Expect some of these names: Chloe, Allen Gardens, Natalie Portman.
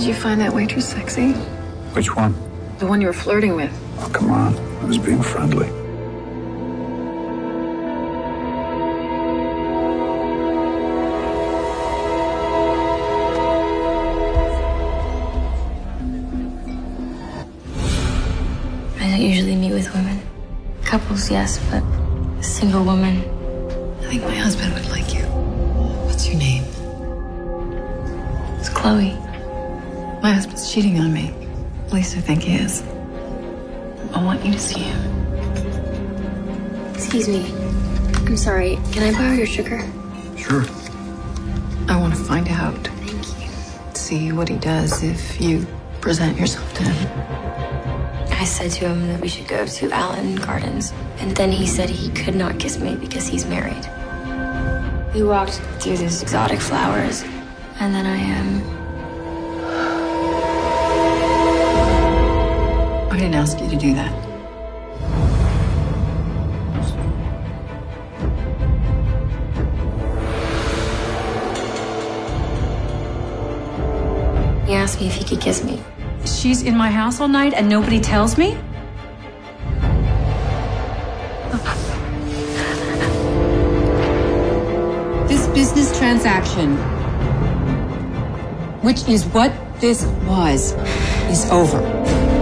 Did you find that waitress sexy? Which one? The one you were flirting with. Oh, come on. I was being friendly. I don't usually meet with women. Couples, yes, but a single woman. I think my husband would like you. What's your name? It's Chloe. My husband's cheating on me. At least I think he is. I want you to see him. Excuse me. I'm sorry. Can I borrow your sugar? Sure. I want to find out. Thank you. See what he does if you present yourself to him. I said to him that we should go to Allen Gardens, and then he said he could not kiss me because he's married. We walked through these exotic flowers, and then I didn't ask you to do that. He asked me if he could kiss me. She's in my house all night and nobody tells me? This business transaction, which is what this was, is over.